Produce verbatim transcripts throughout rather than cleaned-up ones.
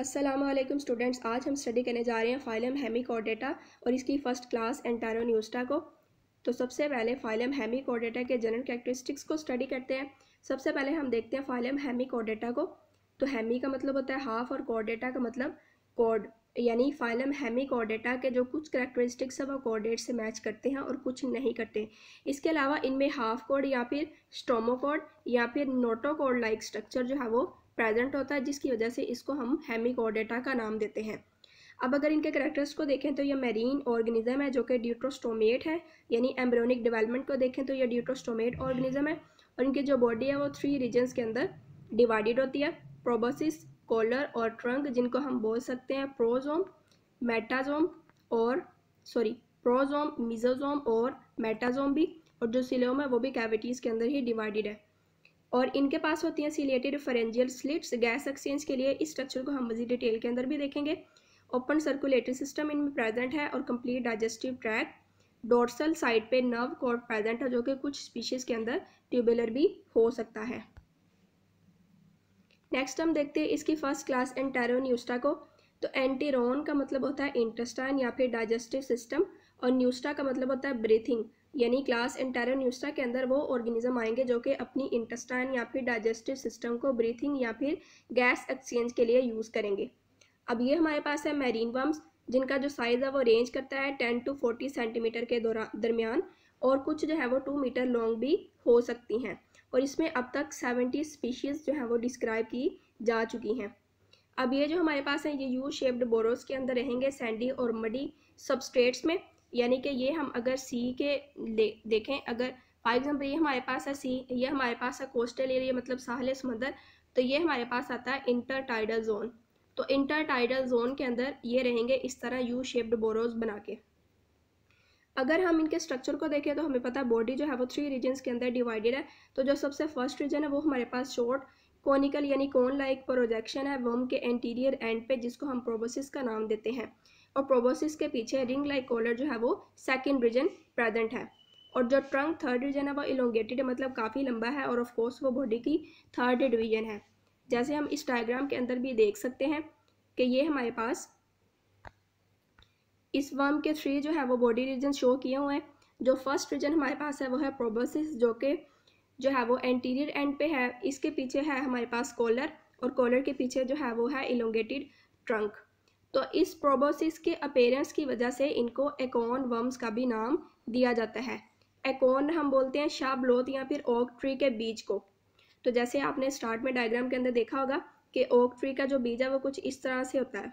अस्सलामुअलैकुम स्टूडेंट्स, आज हम स्टडी करने जा रहे हैं फाइलम हेमिकॉर्डेटा और इसकी फ़र्स्ट क्लास एंटेरोन्यूस्टा को। तो सबसे पहले फाइलम हेमिकॉर्डेटा के जनरल कैरेक्टरिस्टिक्स को स्टडी करते हैं। सबसे पहले हम देखते हैं फाइलम हेमिकॉर्डेटा को। तो हेमी का मतलब होता है हाफ और कॉर्डेटा का मतलब कॉर्ड, यानी फाइलम हेमिकॉर्डेटा के जो कुछ करैक्टरिस्टिक्स है वो कॉर्डेट से मैच करते हैं और कुछ नहीं करते। इसके अलावा इनमें हाफ कॉर्ड या फिर स्टोमोकॉर्ड या फिर नोटोकॉर्ड लाइक स्ट्रक्चर जो है वो प्रेजेंट होता है, जिसकी वजह से इसको हम हेमिकॉर्डेटा का नाम देते हैं। अब अगर इनके करैक्टर्स को देखें तो ये मैरीन ऑर्गेनिज्म है जो कि ड्यूट्रोस्टोमेट है, यानी एम्ब्रियोनिक डेवलपमेंट को देखें तो ये ड्यूट्रोस्टोमेट ऑर्गेनिज्म है और इनकी जो बॉडी है वो थ्री रीजन्स के अंदर डिवाइडेड होती है, प्रोबोसिस, कॉलर और ट्रंक, जिनको हम बोल सकते हैं प्रोजोम, मेटाजोम और सॉरी प्रोजोम, मेसोजोम और मेटाजोम भी, और जो सिलोम है वो भी कैविटीज़ के अंदर ही डिवाइडेड है। और इनके पास होती हैं ciliated pharyngeal slits gas exchange के लिए। इस स्ट्रक्चर को हम मज़ीद डिटेल के अंदर भी देखेंगे। ओपन सर्कुलेटरी सिस्टम इनमें प्रेजेंट है और complete digestive tract. Dorsal side पे नर्व कॉर्ड प्रेजेंट है जो कि कुछ स्पीशीज़ के अंदर ट्यूबुलर भी हो सकता है। नेक्स्ट हम देखते हैं इसकी फर्स्ट क्लास एंटेरोन्यूस्टा को। तो एंटीरोन का मतलब होता है इंटेस्टाइन या फिर डाइजेस्टिव सिस्टम और न्यूस्टा का मतलब होता है ब्रीथिंग, यानी क्लास एंटेरोन्यूस्टा के अंदर वो ऑर्गेनिज्म आएंगे जो कि अपनी इंटेस्टाइन या फिर डाइजेस्टिव सिस्टम को ब्रीथिंग या फिर गैस एक्सचेंज के लिए यूज़ करेंगे। अब ये हमारे पास है मैरीन वर्म्स, जिनका जो साइज़ है वो रेंज करता है टेन टू फोर्टी सेंटीमीटर के दरमियान और कुछ जो है वो टू मीटर लॉन्ग भी हो सकती हैं, और इसमें अब तक सेवेंटी स्पीशीज़ जो है वो डिस्क्राइब की जा चुकी हैं। अब ये जो हमारे पास हैं ये यू शेप्ड बोरोस के अंदर रहेंगे, सैंडी और मडी सबस्ट्रेट्स में, यानी कि ये हम अगर सी के देखें, अगर फॉर एग्जांपल ये हमारे पास है सी, ये हमारे पास है कोस्टल एरिया मतलब साहल समंदर, तो ये हमारे पास आता है इंटरटाइडल जोन। तो इंटरटाइडल जोन के अंदर ये रहेंगे इस तरह यू शेप्ड बोरोस बना के। अगर हम इनके स्ट्रक्चर को देखें तो हमें पता है बॉडी जो है वो थ्री रीजन्स के अंदर डिवाइडेड है। तो जो सबसे फर्स्ट रीजन है वो हमारे पास शॉर्ट कॉनिकल यानी कोन लाइक प्रोजेक्शन है वर्म के एंटीरियर एंड पे, जिसको हम प्रोबोसिस का नाम देते हैं, और प्रोबोसिस के पीछे रिंग लाइक कॉलर जो है वो सेकेंड रीजन प्रेजेंट है। और जो ट्रंक थर्ड रीजन है वो इलोंगेटेड है मतलब काफ़ी लंबा है और ऑफकोर्स वो बॉडी की थर्ड डिवीजन है, जैसे हम इस डायग्राम के अंदर भी देख सकते हैं कि ये हमारे पास इस वर्म के थ्री जो है वो बॉडी रीजन शो किए हुए हैं। जो फर्स्ट रीजन हमारे पास है वो है प्रोबोसिस, जो के जो है वो एंटीरियर एंड पे है, इसके पीछे है हमारे पास कॉलर और कॉलर के पीछे जो है वो है इलोंगेटेड ट्रंक। तो इस प्रोबोसिस के अपीयरेंस की वजह से इनको एकोन वर्म्स का भी नाम दिया जाता है। एकोन हम बोलते हैं शाबलोत या फिर ओक ट्री के बीज को। तो जैसे आपने स्टार्ट में डायग्राम के अंदर देखा होगा कि ओक ट्री का जो बीज है वो कुछ इस तरह से होता है,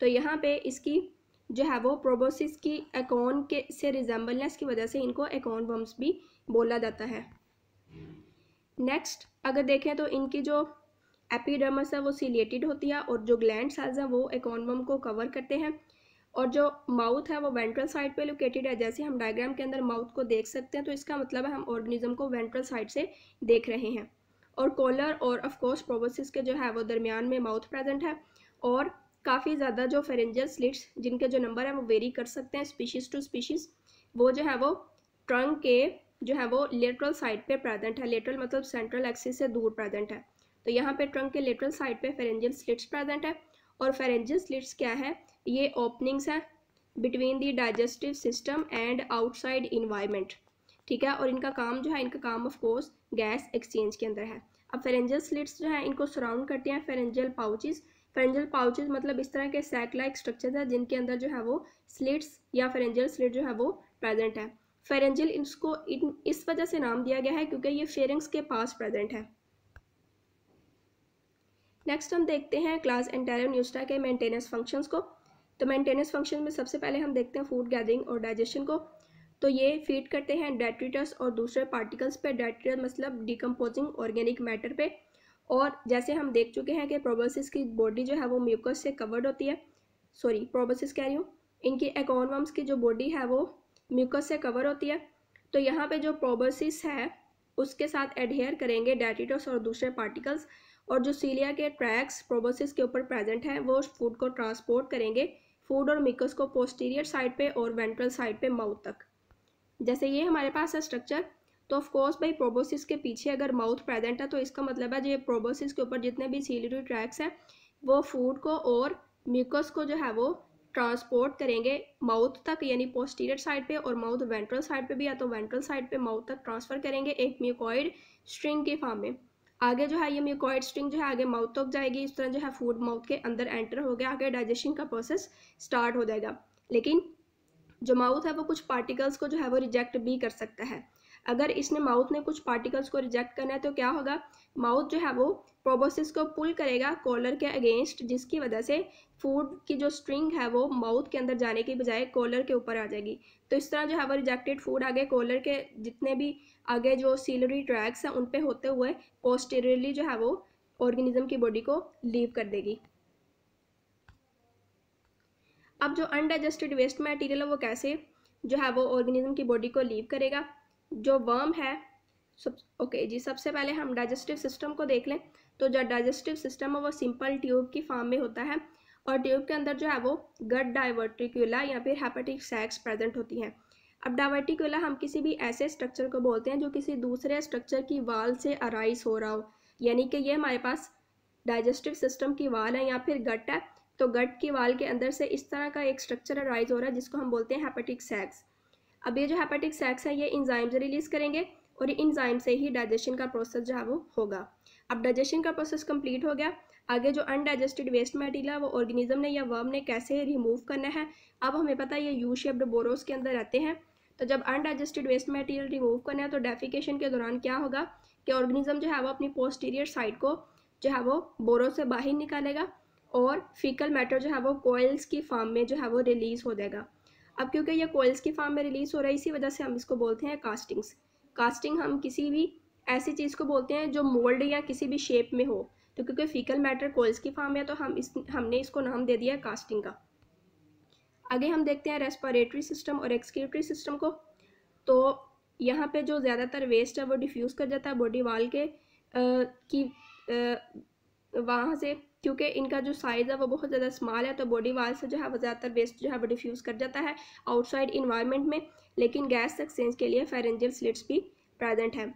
तो यहाँ पे इसकी जो है वो प्रोबोसिस की एकोन के से रिजेंबलेंस की वजह से इनको एकोन वर्म्स भी बोला जाता है। नेक्स्ट अगर देखें तो इनकी जो एपिडर्मस है वो सीलिएटेड होती है और जो ग्लैंड सेल्स हैं वो एकोन वर्म को कवर करते हैं, और जो माउथ है वो वेंट्रल साइड पे लोकेटेड है, जैसे हम डायग्राम के अंदर माउथ को देख सकते हैं, तो इसका मतलब है हम ऑर्गेनिज्म को वेंट्रल साइड से देख रहे हैं। और कॉलर और ऑफकोर्स प्रोबोसिस के जो है वो दरमियान में माउथ प्रेजेंट है, और काफ़ी ज़्यादा जो फेरेंजियल स्लिट्स जिनके जो नंबर है वो वेरी कर सकते हैं स्पीशीज़ टू स्पीशीज़, वो जो है वो ट्रंक के जो है वो लेटरल साइड पे प्रेजेंट है। लेटरल मतलब सेंट्रल एक्सिस से दूर प्रेजेंट है, तो यहाँ पे ट्रंक के लेटरल साइड पे फेरेंजियल स्लिट्स प्रेजेंट है। और फेरेंजियल स्लिट्स क्या है? ये ओपनिंग्स हैं between the digestive system and outside environment, ठीक है। और इनका काम जो है इनका काम ऑफकोर्स गैस एक्सचेंज के अंदर है। अब फेरेंजियल स्लिट्स जो है इनको सराउंड करते हैं फेरेंजियल पाउचेस। फेरेंजियल पाउचेस मतलब इस तरह के सैक लाइक स्ट्रक्चर है जिनके अंदर जो है वो स्लिट्स या फेरेंजियल स्लिट जो है वो प्रेजेंट है। फेरेंजियल इसको इन, इस वजह से नाम दिया गया है क्योंकि ये फेरिंग्स के पास प्रेजेंट है। नेक्स्ट हम देखते हैं क्लास एंटेरोन्यूस्टा के मेंटेनेंस फंक्शंस को। तो मेंटेनेंस फंक्शन में सबसे पहले हम देखते हैं फूड गैदरिंग और डाइजेशन को। तो ये फीड करते हैं डेट्रिटस और दूसरे पार्टिकल्स पे, डेट्रिटस मतलब डिकम्पोजिंग ऑर्गेनिक मैटर पे, और जैसे हम देख चुके हैं कि प्रोबोसिस की बॉडी जो है वो म्यूकस से कवर्ड होती है, सॉरी प्रोबोसिस कह रही हूँ, इनकी एकोन वर्म्स की जो बॉडी है वो म्यूकस से कवर होती है। तो यहाँ पे जो प्रोबोसिस है उसके साथ एडहेयर करेंगे डेट्रिटस और दूसरे पार्टिकल्स, और जो सीलिया के ट्रैक्स प्रोबोसिस के ऊपर प्रेजेंट हैं वो फूड को ट्रांसपोर्ट करेंगे, फूड और म्यूकस को पोस्टीरियर साइड पे और वेंट्रल साइड पे माउथ तक। जैसे ये हमारे पास है स्ट्रक्चर, तो ऑफकोर्स भाई प्रोबोसिस के पीछे अगर माउथ प्रेजेंट है तो इसका मतलब है जो प्रोबोसिस के ऊपर जितने भी सीलियरी ट्रैक्स हैं वो फूड को और म्यूकस को जो है वो ट्रांसपोर्ट करेंगे माउथ तक, यानी पोस्टीरियर साइड पे और माउथ वेंट्रल साइड पे भी, या तो वेंट्रल साइड पे माउथ तक ट्रांसफ़र करेंगे एक म्यूकॉइड स्ट्रिंग के फॉर्म में। आगे जो है ये म्यूकॉइड स्ट्रिंग जो है आगे माउथ तक जाएगी, इस तरह जो है फूड माउथ के अंदर एंटर हो गया, आगे डाइजेशन का प्रोसेस स्टार्ट हो जाएगा। लेकिन जो माउथ है वो कुछ पार्टिकल्स को जो है वो रिजेक्ट भी कर सकता है। अगर इसने माउथ ने कुछ पार्टिकल्स को रिजेक्ट करना है तो क्या होगा, माउथ जो है वो प्रोबोसिस को पुल करेगा कॉलर के अगेंस्ट, जिसकी वजह से फूड की जो स्ट्रिंग है वो माउथ के अंदर जाने की बजाय कॉलर के ऊपर आ जाएगी। तो इस तरह जो है वो रिजेक्टेड फूड आगे कॉलर के जितने भी आगे जो सीलरी ट्रैक्स हैं उन पे होते हुए पोस्टीरियरली जो है वो ऑर्गेनिज्म की बॉडी को लीव कर देगी। अब जो अनडाइजेस्टेड वेस्ट मटेरियल है वो कैसे जो है वो ऑर्गेनिज्म की बॉडी को लीव करेगा। जो वर्म है सब ओके जी, सबसे पहले हम डाइजेस्टिव सिस्टम को देख लें। तो जो डाइजेस्टिव सिस्टम है वो सिंपल ट्यूब की फॉर्म में होता है और ट्यूब के अंदर जो है वो गट डाइवर्टिकुला या फिर हेपेटिक सैक्स प्रेजेंट होती हैं। अब डाइवर्टिकुला हम किसी भी ऐसे स्ट्रक्चर को बोलते हैं जो किसी दूसरे स्ट्रक्चर की वाल से अराइज हो रहा हो, यानी कि ये हमारे पास डाइजेस्टिव सिस्टम की वाल है या फिर गट है, तो गट की वाल के अंदर से इस तरह का एक स्ट्रक्चर अराइज हो रहा है जिसको हम बोलते हैं हेपेटिक सैक्स। अब ये जो हेपेटिक सैक्स है ये इंजाइम्स रिलीज करेंगे और ये इंजाइम से ही डाइजेशन का प्रोसेस जो है वो होगा। अब डाइजेशन का प्रोसेस कंप्लीट हो गया, आगे जो अनडाइजेस्टेड वेस्ट मटेरियल वो ऑर्गेनिज्म ने या वर्म ने कैसे रिमूव करना है। अब हमें पता है ये यू शेप्ड बोरोस के अंदर रहते हैं, तो जब अनडाइजेस्टेड वेस्ट मटेरियल रिमूव करना है तो डेफिकेशन के दौरान क्या होगा कि ऑर्गेनिज्म जो है वो अपनी पोस्टीरियर साइड को जो है वो बोरोस से बाहर निकालेगा और फीकल मैटर जो है वो कोयल्स की फॉर्म में जो है वो रिलीज़ हो जाएगा। अब क्योंकि ये कोयल्स की फॉर्म में रिलीज़ हो रहा है इसी वजह से हम इसको बोलते हैं कास्टिंग्स। कास्टिंग हम किसी भी ऐसी चीज़ को बोलते हैं जो मोल्ड या किसी भी शेप में हो, तो क्योंकि फीकल मैटर कोयल्स की फॉर्म है तो हम इस हमने इसको नाम दे दिया कास्टिंग का। आगे हम देखते हैं रेस्पिरेटरी सिस्टम और एक्सक्रीटरी सिस्टम को। तो यहाँ पे जो ज़्यादातर वेस्ट है वो डिफ्यूज़ कर जाता है बॉडी वाल के आ, की आ, वहाँ से, क्योंकि इनका जो साइज़ है वो बहुत ज़्यादा स्मॉल है तो बॉडी वाल से जो है वो ज़्यादातर वेस्ट जो है वो डिफ्यूज़ कर जाता है आउटसाइड इन्वायरमेंट में। लेकिन गैस एक्सचेंज के लिए फेरेंजियल स्लिट्स भी प्रेजेंट है,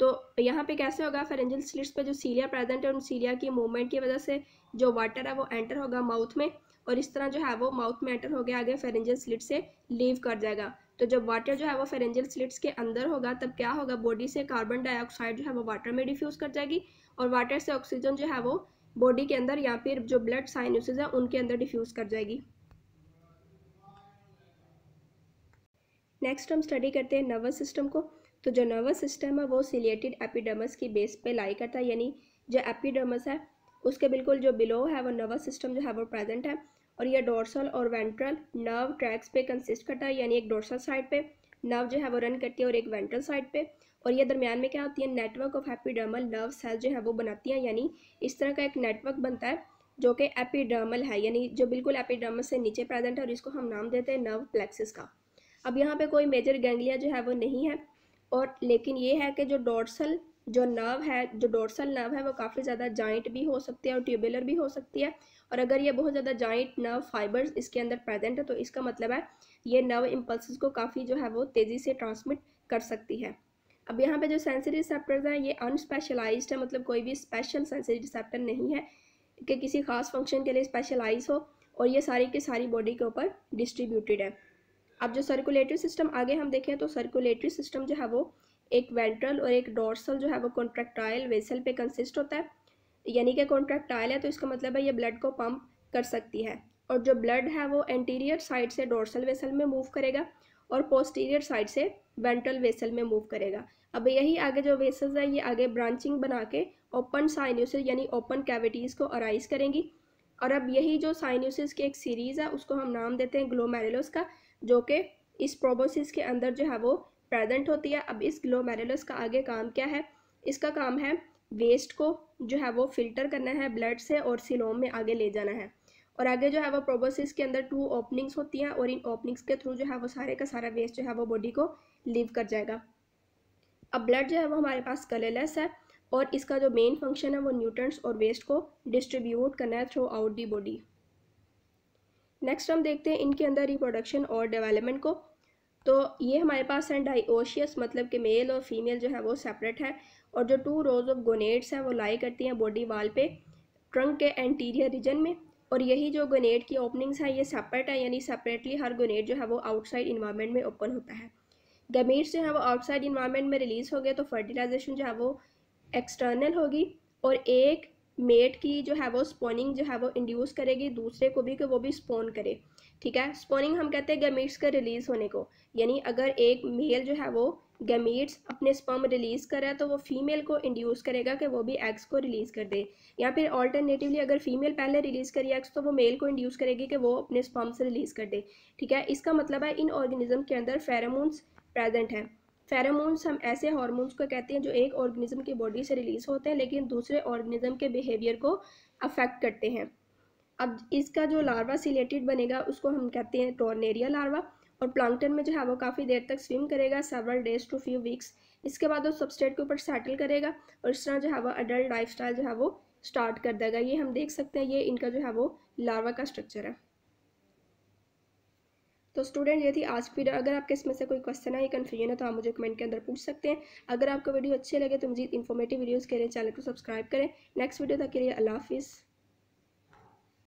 तो यहाँ पे कैसे होगा, फेरेंजियल स्लिट्स पे जो सीलिया प्रेजेंट है उन सीलिया की मूवमेंट की वजह से जो वाटर है वो एंटर होगा माउथ में और इस तरह जो है वो माउथ में एंटर हो गया आगे फेरेंजियल स्लिट से लीव कर जाएगा। तो जब वाटर जो है वो फेरेंजियल स्लिट्स के अंदर होगा तब क्या होगा, बॉडी से कार्बन डाइऑक्साइड जो है वो वाटर में डिफ्यूज़ कर जाएगी और वाटर से ऑक्सीजन जो है वो बॉडी के अंदर या फिर जो ब्लड साइनसेस है उनके अंदर डिफ्यूज़ कर जाएगी। नेक्स्ट हम स्टडी करते हैं नर्वस सिस्टम को। तो जो नर्वस सिस्टम है वो सिलिएटेड एपिडर्मस की बेस पे लाई करता है, यानी जो एपिडर्मस है उसके बिल्कुल जो बिलो है वो नर्वस सिस्टम जो है वो प्रेजेंट है और ये डोर्सल और वेंट्रल नर्व ट्रैक्स पे कंसिस्ट करता है, यानी एक डोर्सल साइड पे नर्व जो है वो रन करती है और एक वेंट्रल साइड पे, और ये दरमियान में क्या होती है, network of epidermal nerve cell जो है वो बनाती हैं, यानी इस तरह का एक नेटवर्क बनता है जो कि एपिडर्मल है, यानी जो बिल्कुल एपिडर्मस से नीचे प्रेजेंट है और इसको हम नाम देते हैं नर्व प्लेक्सिस का। अब यहाँ पे कोई मेजर गैंग्लिया जो है वो नहीं है, और लेकिन ये है कि जो डोर्सल जो नर्व है जो डोर्सल नर्व है वो काफ़ी ज़्यादा जॉइंट भी हो सकती है और ट्यूबुलर भी हो सकती है, और अगर ये बहुत ज़्यादा जॉइंट नर्व फाइबर्स इसके अंदर प्रेजेंट है तो इसका मतलब है ये नर्व इम्पल्स को काफ़ी जो है वो तेज़ी से ट्रांसमिट कर सकती है। अब यहाँ पे जो सेंसरी रिसेप्टर्स हैं ये अनस्पेशलाइज्ड है, मतलब कोई भी स्पेशल सेंसरी रिसेप्टर नहीं है कि किसी खास फंक्शन के लिए स्पेशलाइज हो, और ये सारी की सारी बॉडी के ऊपर डिस्ट्रीब्यूटेड है। अब जो सर्कुलेटरी सिस्टम आगे हम देखें तो सर्कुलेटरी सिस्टम जो है वो एक वेंट्रल और एक डोर्सल जो है वो कॉन्ट्रैक्टाइल वेसल पे कंसिस्ट होता है, यानी कि कॉन्ट्रैक्टाइल है तो इसका मतलब है ये ब्लड को पंप कर सकती है, और जो ब्लड है वो एंटीरियर साइड से डोर्सल वेसल में मूव करेगा और पोस्टीरियर साइड से वेंट्रल वेसल में मूव करेगा। अब यही आगे जो वेसल्स है ये आगे ब्रांचिंग बना के ओपन साइनोसिस यानी ओपन कैविटीज़ को अराइज करेंगी, और अब यही जो साइनोसिस की एक सीरीज़ है उसको हम नाम देते हैं ग्लोमेरुलस का, जो कि इस प्रोबोसिस के अंदर जो है वो प्रेजेंट होती है। अब इस ग्लोमेरुलस का आगे काम क्या है, इसका काम है वेस्ट को जो है वो फिल्टर करना है ब्लड से और सीलोम में आगे ले जाना है, और आगे जो है वो प्रोबोसिस के अंदर टू ओपनिंग्स होती हैं और इन ओपनिंग्स के थ्रू जो है वो सारे का सारा वेस्ट जो है वो बॉडी को लीव कर जाएगा। अब ब्लड जो है वो हमारे पास कलरलेस है और इसका जो मेन फंक्शन है वो न्यूट्रिएंट्स और वेस्ट को डिस्ट्रीब्यूट करना है throughout the body. Next हम देखते हैं इनके अंदर रिप्रोडक्शन और डेवलपमेंट को। तो ये हमारे पास हैं डाइओशियस, मतलब कि मेल और फीमेल जो है वो सेपरेट है, और जो टू रोज ऑफ गोनेड्स हैं वो लाई करती हैं बॉडी वाल पे ट्रंक के एंटीरियर रीजन में, और यही जो गोनेड की ओपनिंग्स है ये सेपरेट है, यानी सेपरेटली हर गोनेड जो है वो आउटसाइड इन्वायरमेंट में ओपन होता है। गैमीट्स जो है वो आउटसाइड इन्वायरमेंट में रिलीज़ हो गए तो फर्टिलाइजेशन जो है वो एक्सटर्नल होगी, और एक मेट की जो है वो स्पोनिंग जो है वो इंड्यूस करेगी दूसरे को भी कि वो भी स्पोन करे। ठीक है, स्पोनिंग हम कहते हैं गैमीट्स के रिलीज़ होने को, यानी अगर एक मेल जो है वो गैमीट्स अपने स्पर्म रिलीज़ करे तो वो फीमेल को इंड्यूस करेगा कि वो भी एग्स को रिलीज़ कर दे, या फिर ऑल्टरनेटिवली अगर फीमेल पहले रिलीज़ करे एग्स तो वो मेल को इंड्यूस करेगी कि वो अपने स्पर्म से रिलीज़ कर दे। ठीक है, इसका मतलब है इन ऑर्गेनिज्म के अंदर फेरोमोन्स प्रेजेंट है। फेरोमोन्स हम ऐसे हार्मोन्स को कहते हैं जो एक ऑर्गेनिज्म की बॉडी से रिलीज़ होते हैं लेकिन दूसरे ऑर्गेनिज्म के बिहेवियर को अफेक्ट करते हैं। अब इसका जो लार्वा सिलेटेड बनेगा उसको हम कहते हैं टोर्नेरिया लार्वा, और प्लांकटन में जो है वो काफ़ी देर तक स्विम करेगा, several days to few weeks. इसके बाद वो सबस्ट्रेट के ऊपर सेटल करेगा और इस तरह जो है वो अडल्ट लाइफ स्टाइल जो है वो स्टार्ट कर देगा। ये हम देख सकते हैं, ये इनका जो है वो लार्वा का स्ट्रक्चर है। तो स्टूडेंट ये थी आज की वीडियो। अगर आपके इसमें से कोई क्वेश्चन है या कन्फ्यूजन है तो आप मुझे कमेंट के अंदर पूछ सकते हैं। अगर आपको वीडियो अच्छे लगे तो मुझे इन्फॉर्मेटिव वीडियोस के लिए चैनल को सब्सक्राइब करें। नेक्स्ट वीडियो तक के लिए अल्लाह हाफिज़।